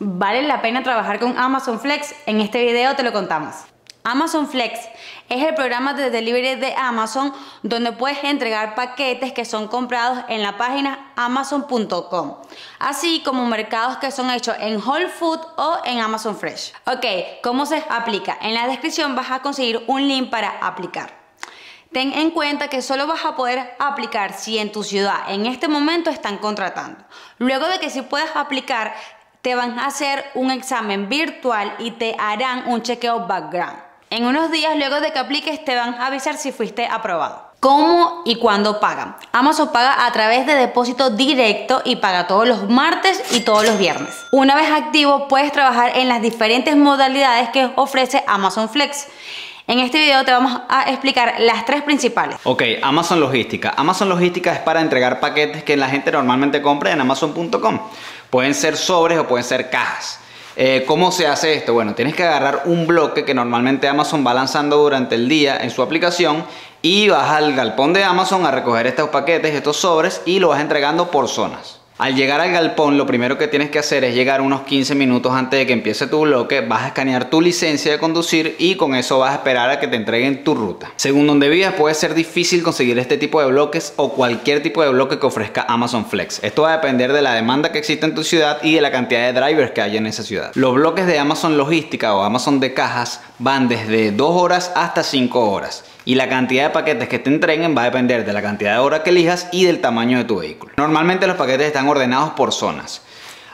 ¿Vale la pena trabajar con Amazon Flex? En este video te lo contamos. Amazon Flex es el programa de delivery de Amazon donde puedes entregar paquetes que son comprados en la página Amazon.com, así como mercados que son hechos en Whole Foods o en Amazon Fresh. Ok, ¿cómo se aplica? En la descripción vas a conseguir un link para aplicar. Ten en cuenta que solo vas a poder aplicar si en tu ciudad en este momento están contratando. Luego de que sí puedas aplicar, te van a hacer un examen virtual y te harán un chequeo background. En unos días luego de que apliques te van a avisar si fuiste aprobado. ¿Cómo y cuándo pagan? Amazon paga a través de depósito directo y paga todos los martes y todos los viernes. Una vez activo puedes trabajar en las diferentes modalidades que ofrece Amazon Flex. En este video te vamos a explicar las tres principales. Ok, Amazon Logística. Amazon Logística es para entregar paquetes que la gente normalmente compra en Amazon.com. Pueden ser sobres o pueden ser cajas. ¿Cómo se hace esto? Bueno, tienes que agarrar un bloque que normalmente Amazon va lanzando durante el día en su aplicación y vas al galpón de Amazon a recoger estos paquetes, estos sobres, y lo vas entregando por zonas. Al llegar al galpón, lo primero que tienes que hacer es llegar unos 15 minutos antes de que empiece tu bloque. Vas a escanear tu licencia de conducir y con eso vas a esperar a que te entreguen tu ruta. Según donde vivas, puede ser difícil conseguir este tipo de bloques o cualquier tipo de bloque que ofrezca Amazon Flex. Esto va a depender de la demanda que existe en tu ciudad y de la cantidad de drivers que hay en esa ciudad. Los bloques de Amazon Logística o Amazon de cajas van desde 2 horas hasta 5 horas. Y la cantidad de paquetes que te entreguen va a depender de la cantidad de horas que elijas y del tamaño de tu vehículo. Normalmente los paquetes están ordenados por zonas.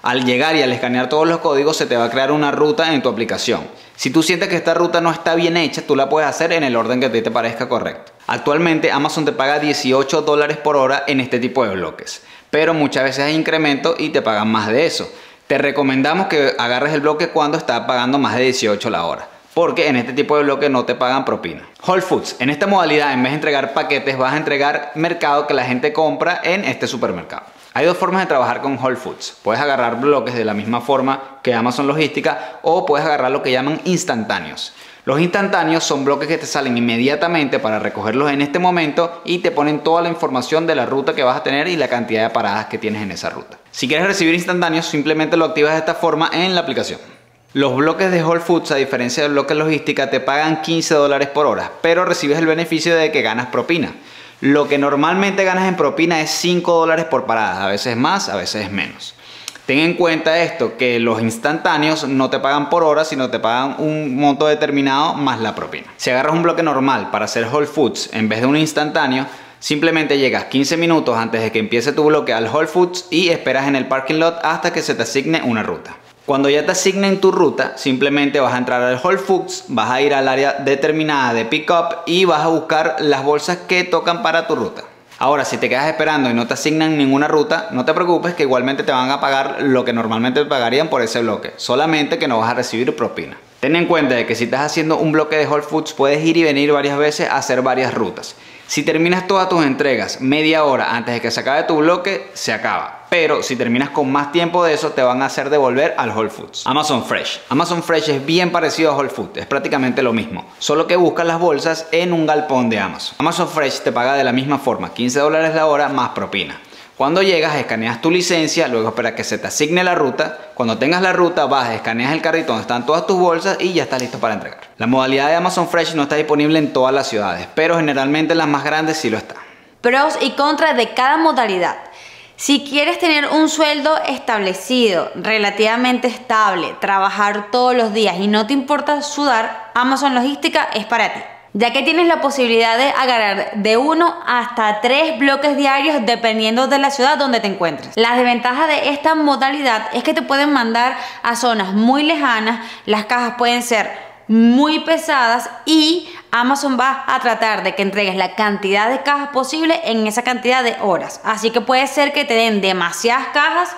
Al llegar y al escanear todos los códigos se te va a crear una ruta en tu aplicación. Si tú sientes que esta ruta no está bien hecha, tú la puedes hacer en el orden que a ti te parezca correcto. Actualmente Amazon te paga $18 por hora en este tipo de bloques, pero muchas veces hay incremento y te pagan más de eso. Te recomendamos que agarres el bloque cuando está pagando más de $18 la hora, porque en este tipo de bloque no te pagan propina. Whole Foods. En esta modalidad, en vez de entregar paquetes, vas a entregar mercado que la gente compra en este supermercado. Hay dos formas de trabajar con Whole Foods. Puedes agarrar bloques de la misma forma que Amazon Logística o puedes agarrar lo que llaman instantáneos. Los instantáneos son bloques que te salen inmediatamente para recogerlos en este momento y te ponen toda la información de la ruta que vas a tener y la cantidad de paradas que tienes en esa ruta. Si quieres recibir instantáneos, simplemente lo activas de esta forma en la aplicación. Los bloques de Whole Foods, a diferencia del bloque logística, te pagan $15 por hora, pero recibes el beneficio de que ganas propina. Lo que normalmente ganas en propina es $5 por parada, a veces más, a veces menos. Ten en cuenta esto, que los instantáneos no te pagan por hora, sino te pagan un monto determinado más la propina. Si agarras un bloque normal para hacer Whole Foods en vez de un instantáneo, simplemente llegas 15 minutos antes de que empiece tu bloque al Whole Foods y esperas en el parking lot hasta que se te asigne una ruta. Cuando ya te asignen tu ruta, simplemente vas a entrar al Whole Foods, vas a ir al área determinada de pick up y vas a buscar las bolsas que tocan para tu ruta. Ahora, si te quedas esperando y no te asignan ninguna ruta, no te preocupes que igualmente te van a pagar lo que normalmente te pagarían por ese bloque, solamente que no vas a recibir propina. Ten en cuenta de que si estás haciendo un bloque de Whole Foods puedes ir y venir varias veces a hacer varias rutas. Si terminas todas tus entregas media hora antes de que se acabe tu bloque, se acaba. Pero si terminas con más tiempo de eso, te van a hacer devolver al Whole Foods. Amazon Fresh. Amazon Fresh es bien parecido a Whole Foods, es prácticamente lo mismo, solo que buscas las bolsas en un galpón de Amazon. Amazon Fresh te paga de la misma forma, $15 la hora más propina. Cuando llegas, escaneas tu licencia, luego esperas que se te asigne la ruta. Cuando tengas la ruta, vas, escaneas el carrito donde están todas tus bolsas y ya estás listo para entregar. La modalidad de Amazon Fresh no está disponible en todas las ciudades, pero generalmente las más grandes sí lo está. Pros y contras de cada modalidad. Si quieres tener un sueldo establecido, relativamente estable, trabajar todos los días y no te importa sudar, Amazon Logística es para ti, ya que tienes la posibilidad de agarrar de 1 hasta 3 bloques diarios dependiendo de la ciudad donde te encuentres. La desventaja de esta modalidad es que te pueden mandar a zonas muy lejanas, las cajas pueden ser muy pesadas y Amazon va a tratar de que entregues la cantidad de cajas posible en esa cantidad de horas, así que puede ser que te den demasiadas cajas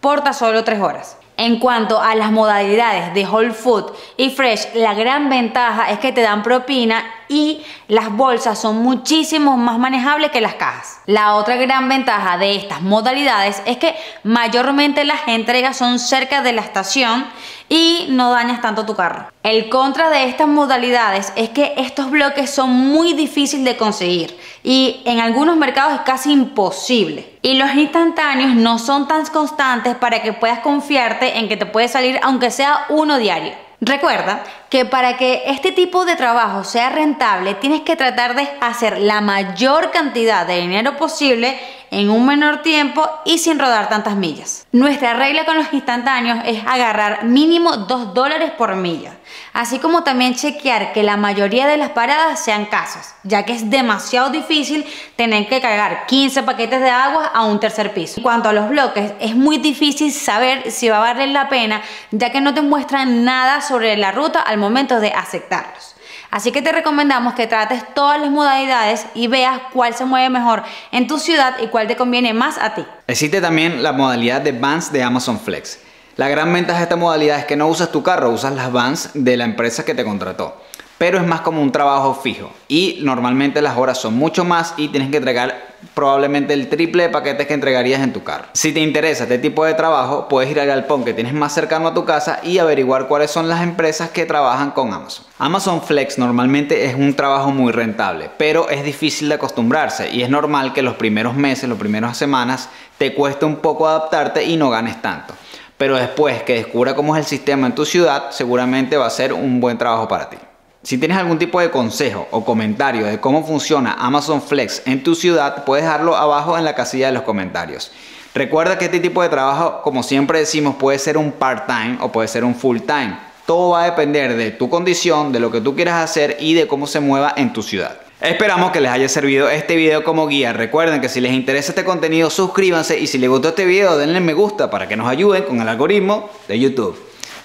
por tan solo 3 horas. En cuanto a las modalidades de Whole Foods y Fresh, la gran ventaja es que te dan propina y las bolsas son muchísimo más manejables que las cajas. La otra gran ventaja de estas modalidades es que mayormente las entregas son cerca de la estación y no dañas tanto tu carro. El contra de estas modalidades es que estos bloques son muy difíciles de conseguir y en algunos mercados es casi imposible. Y los instantáneos no son tan constantes para que puedas confiarte en que te puede salir aunque sea uno diario. Recuerda que para que este tipo de trabajo sea rentable tienes que tratar de hacer la mayor cantidad de dinero posible en un menor tiempo y sin rodar tantas millas. Nuestra regla con los instantáneos es agarrar mínimo $2 por milla, así como también chequear que la mayoría de las paradas sean casas, ya que es demasiado difícil tener que cargar 15 paquetes de agua a un tercer piso. En cuanto a los bloques, es muy difícil saber si va a valer la pena, ya que no te muestran nada sobre la ruta al momento de aceptarlos. Así que te recomendamos que trates todas las modalidades y veas cuál se mueve mejor en tu ciudad y cuál te conviene más a ti. Existe también la modalidad de vans de Amazon Flex. La gran ventaja de esta modalidad es que no usas tu carro, usas las vans de la empresa que te contrató. Pero es más como un trabajo fijo y normalmente las horas son mucho más y tienes que entregar probablemente el triple de paquetes que entregarías en tu carro. Si te interesa este tipo de trabajo, puedes ir al galpón que tienes más cercano a tu casa y averiguar cuáles son las empresas que trabajan con Amazon. Amazon Flex normalmente es un trabajo muy rentable, pero es difícil de acostumbrarse y es normal que los primeros meses, las primeras semanas te cueste un poco adaptarte y no ganes tanto. Pero después que descubra cómo es el sistema en tu ciudad, seguramente va a ser un buen trabajo para ti. Si tienes algún tipo de consejo o comentario de cómo funciona Amazon Flex en tu ciudad, puedes dejarlo abajo en la casilla de los comentarios. Recuerda que este tipo de trabajo, como siempre decimos, puede ser un part-time o puede ser un full-time. Todo va a depender de tu condición, de lo que tú quieras hacer y de cómo se mueva en tu ciudad. Esperamos que les haya servido este video como guía. Recuerden que si les interesa este contenido, suscríbanse y si les gustó este video, denle me gusta para que nos ayuden con el algoritmo de YouTube.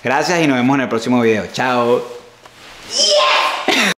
Gracias y nos vemos en el próximo video. Chao. Yeah!